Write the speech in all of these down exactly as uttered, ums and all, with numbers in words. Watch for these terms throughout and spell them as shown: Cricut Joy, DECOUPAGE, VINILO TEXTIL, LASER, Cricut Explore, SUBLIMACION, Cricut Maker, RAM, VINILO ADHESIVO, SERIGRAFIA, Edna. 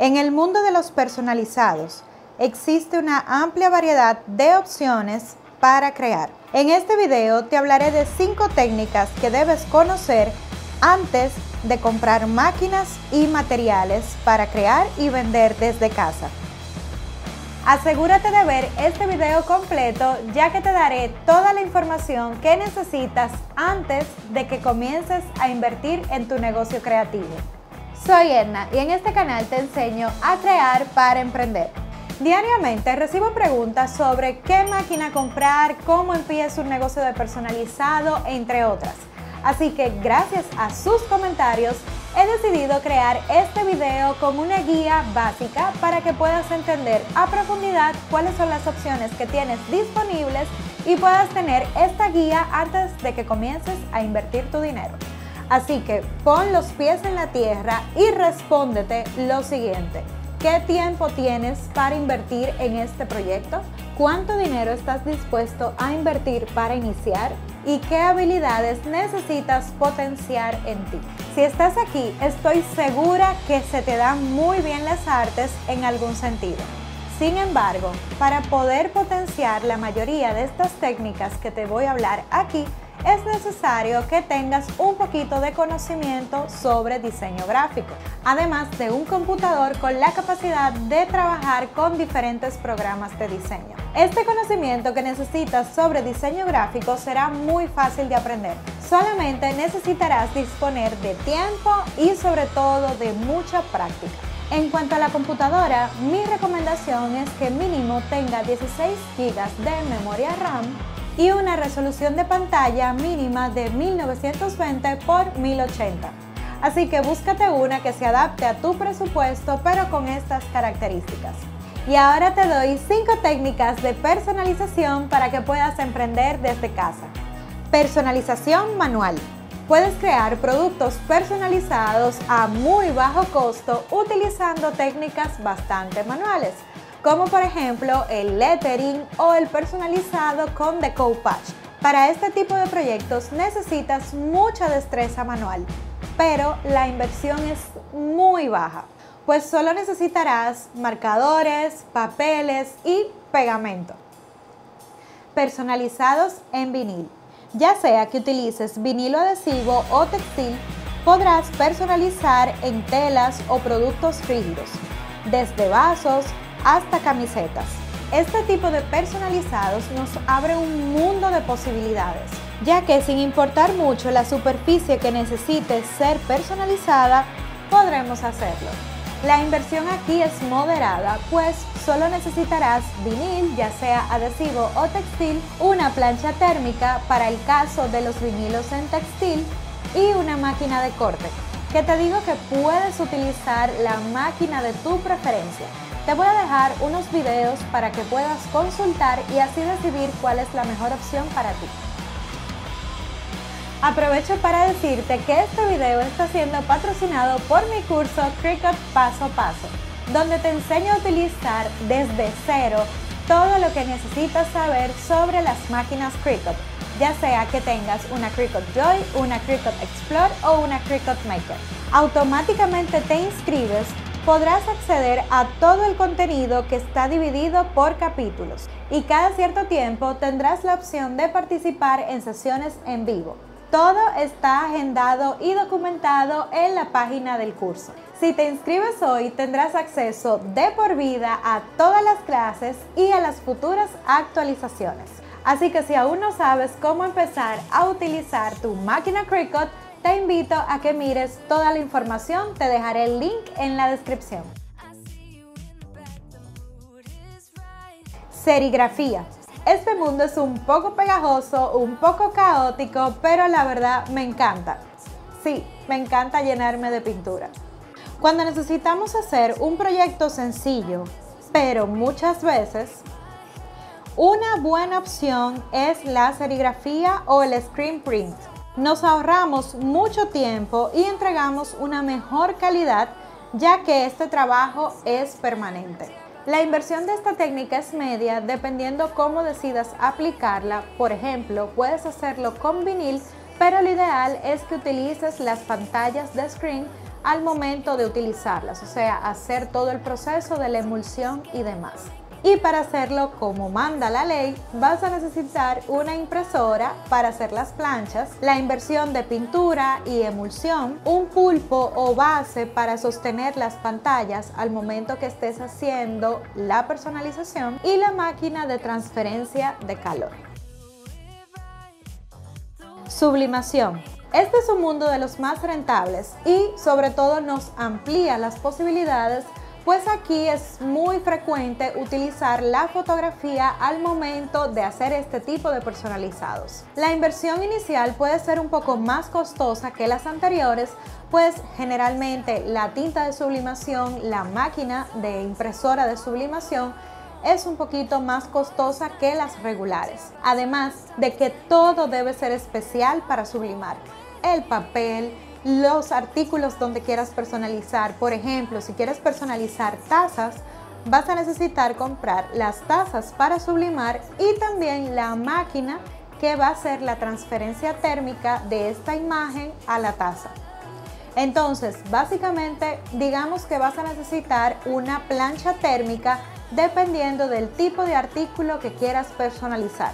En el mundo de los personalizados, existe una amplia variedad de opciones para crear. En este video te hablaré de cinco técnicas que debes conocer antes de comprar máquinas y materiales para crear y vender desde casa. Asegúrate de ver este video completo, ya que te daré toda la información que necesitas antes de que comiences a invertir en tu negocio creativo. Soy Edna y en este canal te enseño a crear para emprender. Diariamente recibo preguntas sobre qué máquina comprar, cómo empiezo un negocio de personalizado, entre otras. Así que gracias a sus comentarios he decidido crear este video como una guía básica para que puedas entender a profundidad cuáles son las opciones que tienes disponibles y puedas tener esta guía antes de que comiences a invertir tu dinero. Así que pon los pies en la tierra y respóndete lo siguiente. ¿Qué tiempo tienes para invertir en este proyecto? ¿Cuánto dinero estás dispuesto a invertir para iniciar? ¿Y qué habilidades necesitas potenciar en ti? Si estás aquí, estoy segura que se te dan muy bien las artes en algún sentido. Sin embargo, para poder potenciar la mayoría de estas técnicas que te voy a hablar aquí, es necesario que tengas un poquito de conocimiento sobre diseño gráfico, además de un computador con la capacidad de trabajar con diferentes programas de diseño. Este conocimiento que necesitas sobre diseño gráfico será muy fácil de aprender. Solamente necesitarás disponer de tiempo y sobre todo de mucha práctica. En cuanto a la computadora, mi recomendación es que mínimo tenga dieciséis gigas de memoria RAM y una resolución de pantalla mínima de mil novecientos veinte por mil ochenta. Así que búscate una que se adapte a tu presupuesto, pero con estas características. Y ahora te doy cinco técnicas de personalización para que puedas emprender desde casa. Personalización manual. Puedes crear productos personalizados a muy bajo costo utilizando técnicas bastante manuales, como por ejemplo el lettering o el personalizado con decoupage. Para este tipo de proyectos necesitas mucha destreza manual, pero la inversión es muy baja, pues solo necesitarás marcadores, papeles y pegamento. Personalizados en vinil. Ya sea que utilices vinilo adhesivo o textil, podrás personalizar en telas o productos rígidos, desde vasos hasta camisetas. Este tipo de personalizados nos abre un mundo de posibilidades, ya que sin importar mucho la superficie que necesite ser personalizada, podremos hacerlo. La inversión aquí es moderada, pues solo necesitarás vinil, ya sea adhesivo o textil, una plancha térmica para el caso de los vinilos en textil y una máquina de corte, que te digo que puedes utilizar la máquina de tu preferencia. Te voy a dejar unos videos para que puedas consultar y así decidir cuál es la mejor opción para ti. Aprovecho para decirte que este video está siendo patrocinado por mi curso Cricut Paso a Paso, donde te enseño a utilizar desde cero todo lo que necesitas saber sobre las máquinas Cricut, ya sea que tengas una Cricut Joy, una Cricut Explore o una Cricut Maker. Automáticamente te inscribes. Podrás acceder a todo el contenido que está dividido por capítulos y cada cierto tiempo tendrás la opción de participar en sesiones en vivo. Todo está agendado y documentado en la página del curso. Si te inscribes hoy, tendrás acceso de por vida a todas las clases y a las futuras actualizaciones. Así que si aún no sabes cómo empezar a utilizar tu máquina Cricut, te invito a que mires toda la información, te dejaré el link en la descripción. Serigrafía. Este mundo es un poco pegajoso, un poco caótico, pero la verdad me encanta. Sí, me encanta llenarme de pintura. Cuando necesitamos hacer un proyecto sencillo, pero muchas veces, una buena opción es la serigrafía o el screen print. Nos ahorramos mucho tiempo y entregamos una mejor calidad, ya que este trabajo es permanente. La inversión de esta técnica es media dependiendo cómo decidas aplicarla. Por ejemplo, puedes hacerlo con vinil, pero lo ideal es que utilices las pantallas de screen al momento de utilizarlas, o sea, hacer todo el proceso de la emulsión y demás. Y para hacerlo como manda la ley, vas a necesitar una impresora para hacer las planchas, la inversión de pintura y emulsión, un pulpo o base para sostener las pantallas al momento que estés haciendo la personalización y la máquina de transferencia de calor. Sublimación. Este es un mundo de los más rentables y sobre todo nos amplía las posibilidades, pues aquí es muy frecuente utilizar la fotografía al momento de hacer este tipo de personalizados. La inversión inicial puede ser un poco más costosa que las anteriores, pues generalmente la tinta de sublimación, la máquina de impresora de sublimación es un poquito más costosa que las regulares. Además de que todo debe ser especial para sublimar. El papel, los artículos donde quieras personalizar, por ejemplo, si quieres personalizar tazas, vas a necesitar comprar las tazas para sublimar y también la máquina que va a hacer la transferencia térmica de esta imagen a la taza. Entonces, básicamente, digamos que vas a necesitar una plancha térmica dependiendo del tipo de artículo que quieras personalizar.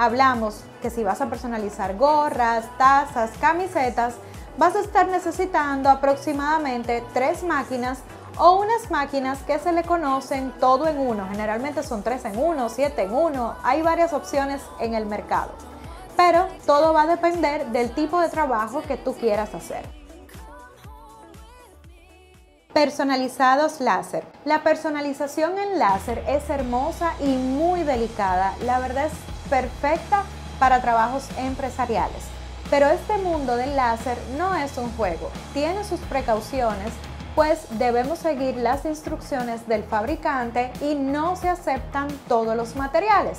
Hablamos que si vas a personalizar gorras, tazas, camisetas, vas a estar necesitando aproximadamente tres máquinas o unas máquinas que se le conocen todo en uno. Generalmente son tres en uno, siete en uno, hay varias opciones en el mercado. Pero todo va a depender del tipo de trabajo que tú quieras hacer. Personalizados láser. La personalización en láser es hermosa y muy delicada. La verdad es perfecta para trabajos empresariales. Pero este mundo del láser no es un juego, tiene sus precauciones, pues debemos seguir las instrucciones del fabricante y no se aceptan todos los materiales.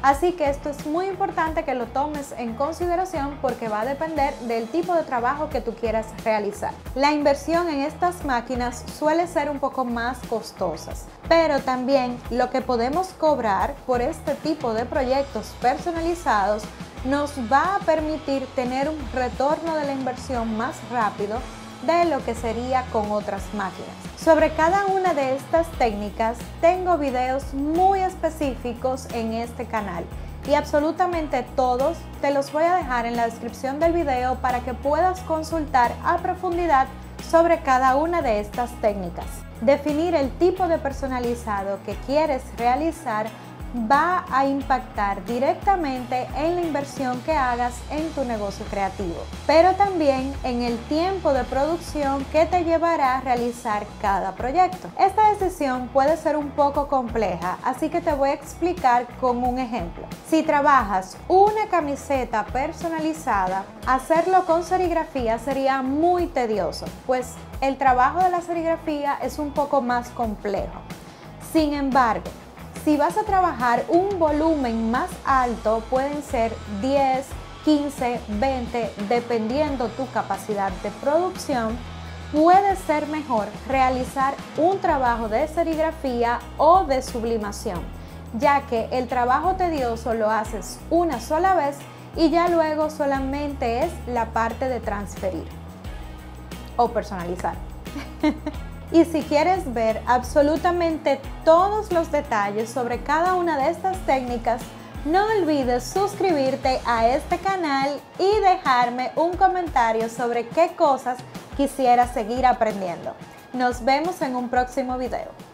Así que esto es muy importante que lo tomes en consideración porque va a depender del tipo de trabajo que tú quieras realizar. La inversión en estas máquinas suele ser un poco más costosas, pero también lo que podemos cobrar por este tipo de proyectos personalizados nos va a permitir tener un retorno de la inversión más rápido de lo que sería con otras máquinas. Sobre cada una de estas técnicas tengo videos muy específicos en este canal y absolutamente todos te los voy a dejar en la descripción del video para que puedas consultar a profundidad sobre cada una de estas técnicas. Definir el tipo de personalizado que quieres realizar va a impactar directamente en la inversión que hagas en tu negocio creativo, pero también en el tiempo de producción que te llevará a realizar cada proyecto. Esta decisión puede ser un poco compleja, así que te voy a explicar con un ejemplo. Si trabajas una camiseta personalizada, hacerlo con serigrafía sería muy tedioso, pues el trabajo de la serigrafía es un poco más complejo. Sin embargo, si vas a trabajar un volumen más alto, pueden ser diez, quince, veinte, dependiendo tu capacidad de producción, puede ser mejor realizar un trabajo de serigrafía o de sublimación, ya que el trabajo tedioso lo haces una sola vez y ya luego solamente es la parte de transferir o personalizar. Y si quieres ver absolutamente todos los detalles sobre cada una de estas técnicas, no olvides suscribirte a este canal y dejarme un comentario sobre qué cosas quisieras seguir aprendiendo. Nos vemos en un próximo video.